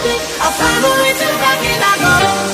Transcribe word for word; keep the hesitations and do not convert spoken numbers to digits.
open. I'll find a way to back and I go.